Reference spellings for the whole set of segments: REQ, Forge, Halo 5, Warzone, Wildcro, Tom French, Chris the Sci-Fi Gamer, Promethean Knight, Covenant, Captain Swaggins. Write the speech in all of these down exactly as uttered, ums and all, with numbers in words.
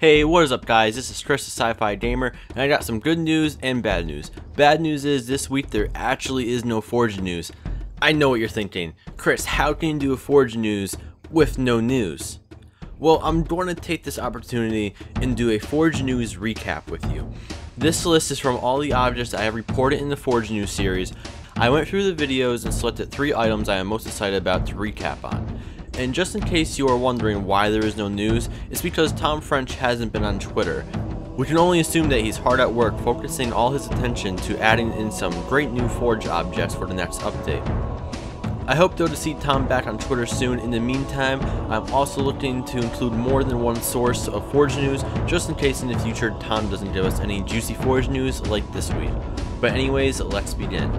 Hey, what is up guys, this is Chris the Sci-Fi Gamer, and I got some good news and bad news. Bad news is this week there actually is no Forge news. I know what you're thinking, Chris, how can you do a Forge news with no news? Well, I'm going to take this opportunity and do a Forge news recap with you. This list is from all the objects I have reported in the Forge news series. I went through the videos and selected three items I am most excited about to recap on. And just in case you are wondering why there is no news, it's because Tom French hasn't been on Twitter. We can only assume that he's hard at work focusing all his attention to adding in some great new Forge objects for the next update. I hope though to see Tom back on Twitter soon. In the meantime, I'm also looking to include more than one source of Forge news just in case in the future Tom doesn't give us any juicy Forge news like this week. But anyways, let's begin.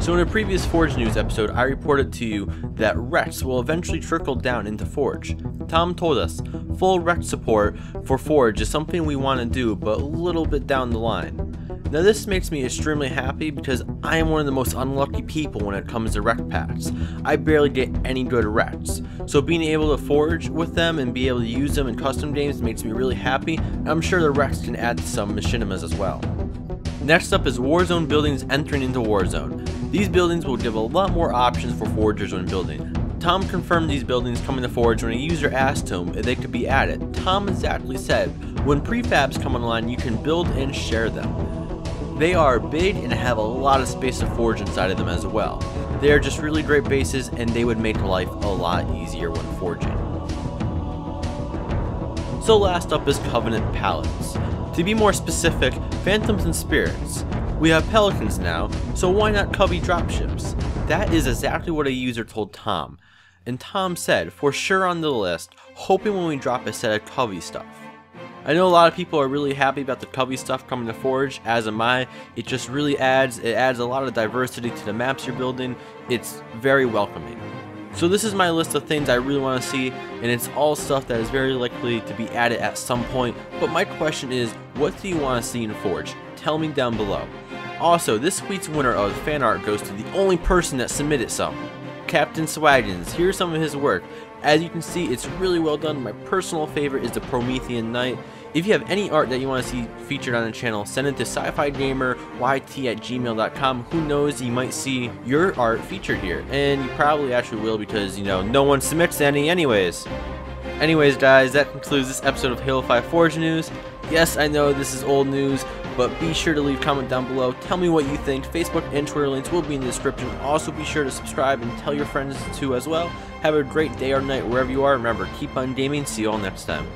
So in a previous Forge news episode, I reported to you that R E Qs will eventually trickle down into Forge. Tom told us, full R E Q support for Forge is something we want to do, but a little bit down the line. Now this makes me extremely happy because I am one of the most unlucky people when it comes to R E Q packs. I barely get any good R E Qs, so being able to Forge with them and be able to use them in custom games makes me really happy. I'm sure the R E Qs can add some machinimas as well. Next up is Warzone buildings entering into Warzone. These buildings will give a lot more options for forgers when building. Tom confirmed these buildings coming to Forge when a user asked him if they could be added. Tom exactly said, when prefabs come online you can build and share them. They are big and have a lot of space to Forge inside of them as well. They are just really great bases and they would make life a lot easier when forging. So last up is Covenant pallets. To be more specific, Phantoms and Spirits. We have Pelicans now, so why not Cubby dropships? That is exactly what a user told Tom, and Tom said, for sure on the list, hoping when we drop a set of Cubby stuff. I know a lot of people are really happy about the Cubby stuff coming to Forge, as am I. It just really adds, it adds a lot of diversity to the maps you're building. It's very welcoming. So this is my list of things I really want to see, and it's all stuff that is very likely to be added at some point, but my question is, what do you want to see in Forge? Tell me down below. Also, this week's winner of fan art goes to the only person that submitted some, Captain Swaggins. Here's some of his work. As you can see, it's really well done. My personal favorite is the Promethean Knight. If you have any art that you want to see featured on the channel, send it to sci fi gamer y t at gmail dot com. Who knows, you might see your art featured here. And you probably actually will because, you know, no one submits any anyways. Anyways, guys, that concludes this episode of Halo five Forge News. Yes, I know this is old news, but be sure to leave a comment down below. Tell me what you think. Facebook and Twitter links will be in the description. Also, be sure to subscribe and tell your friends too as well. Have a great day or night wherever you are. Remember, keep on gaming. See you all next time.